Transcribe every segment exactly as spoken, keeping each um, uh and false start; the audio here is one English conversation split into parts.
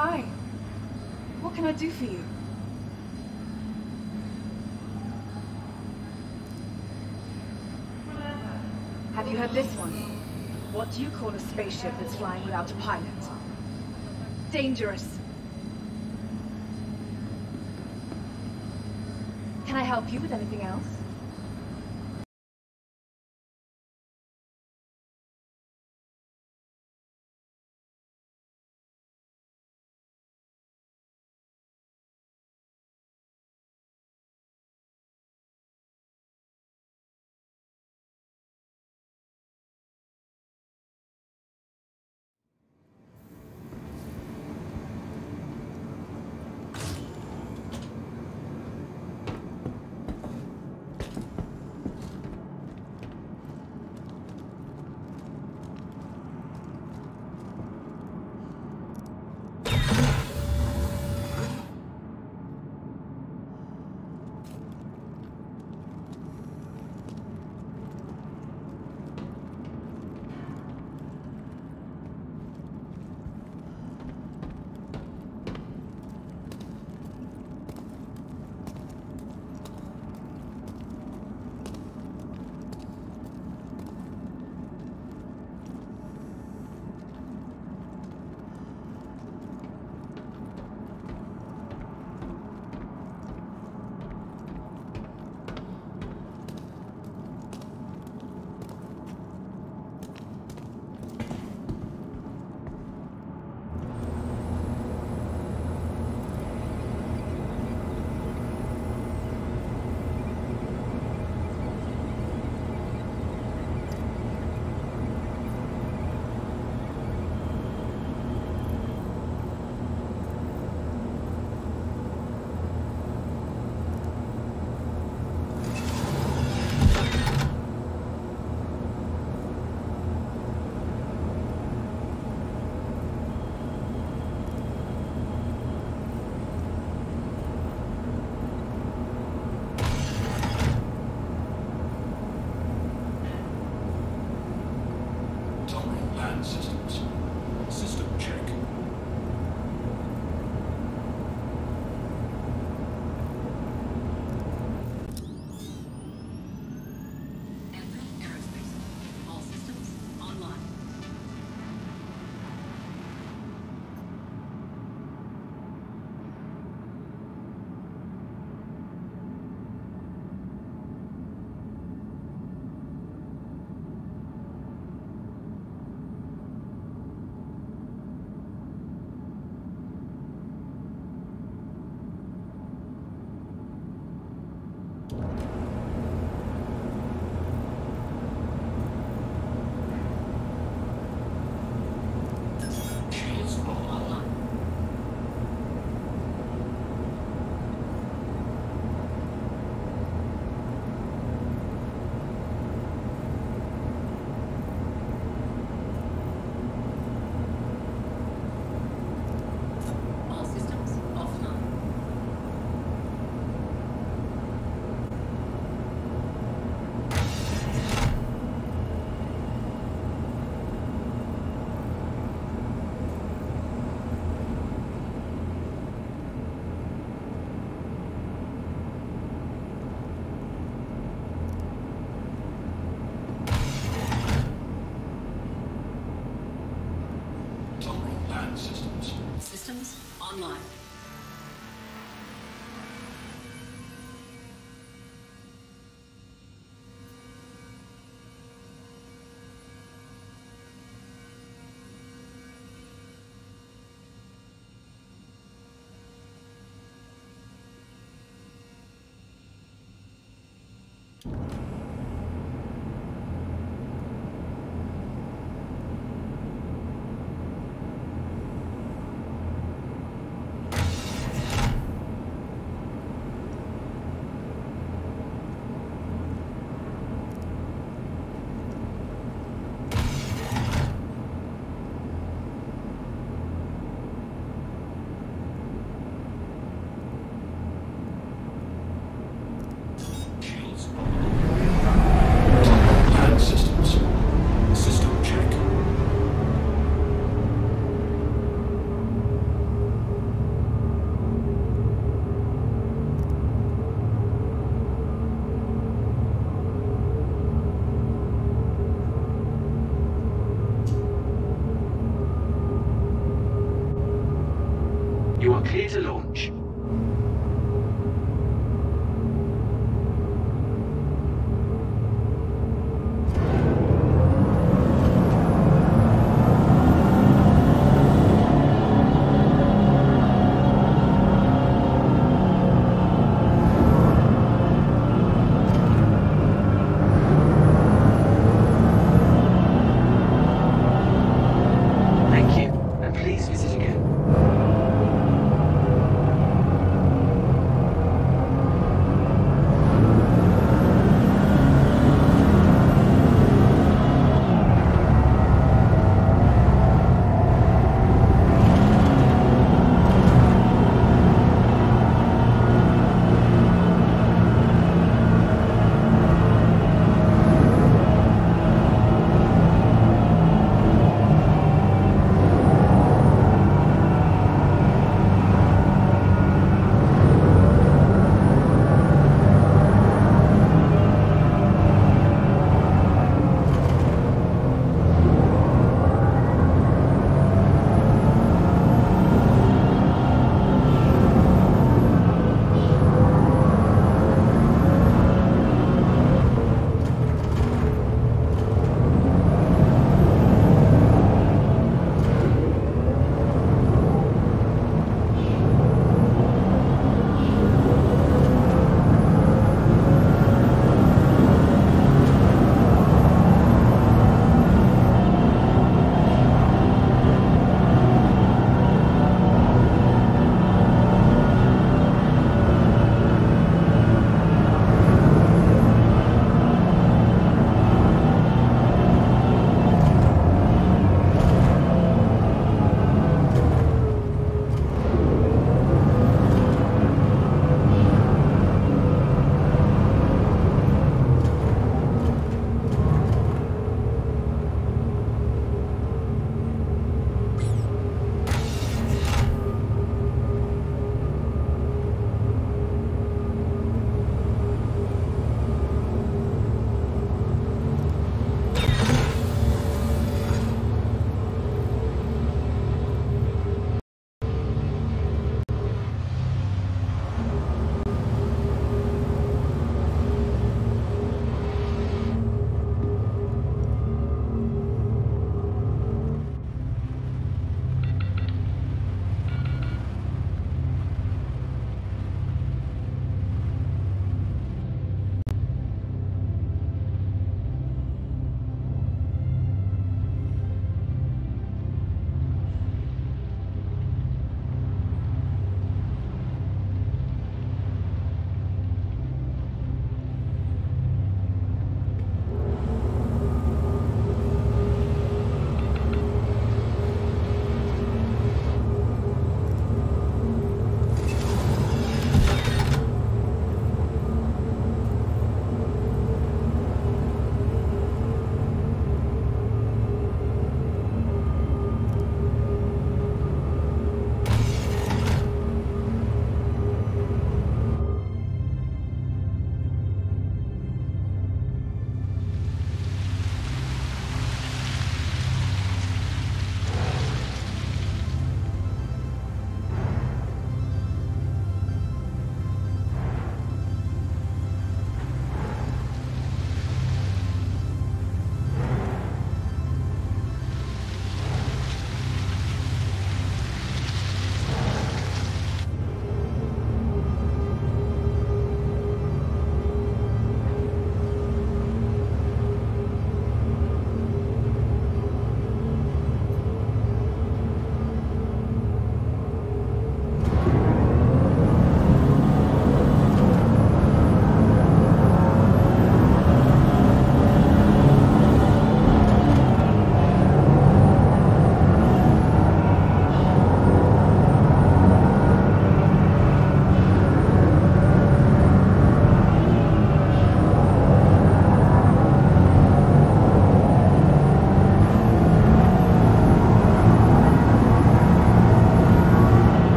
Hi. What can I do for you? Have you heard this one? What do you call a spaceship that's flying without a pilot? Dangerous. Can I help you with anything else?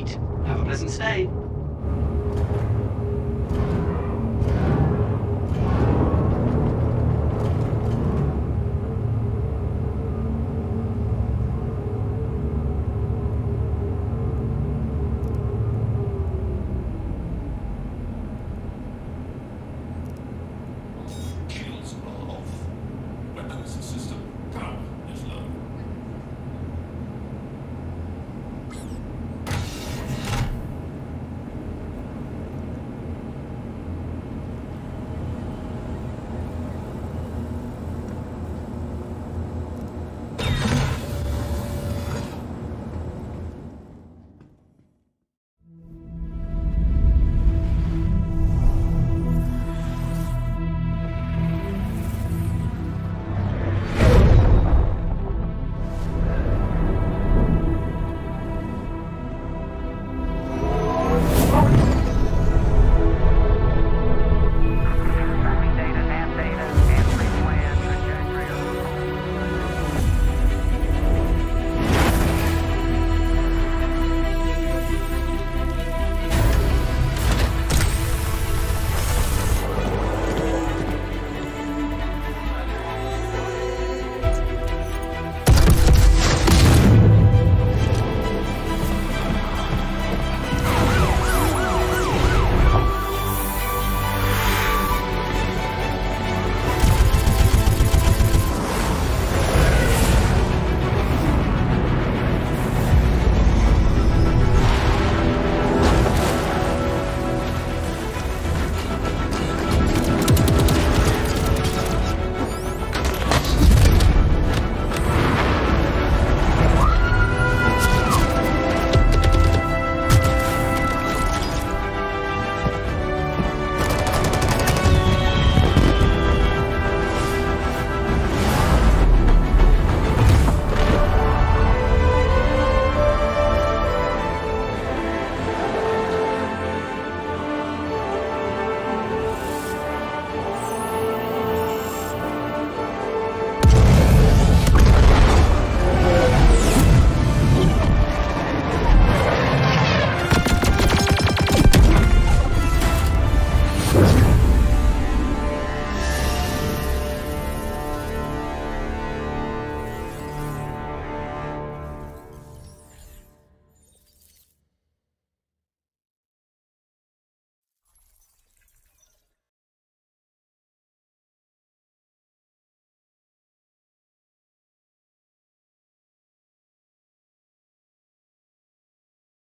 complete. Have a pleasant stay.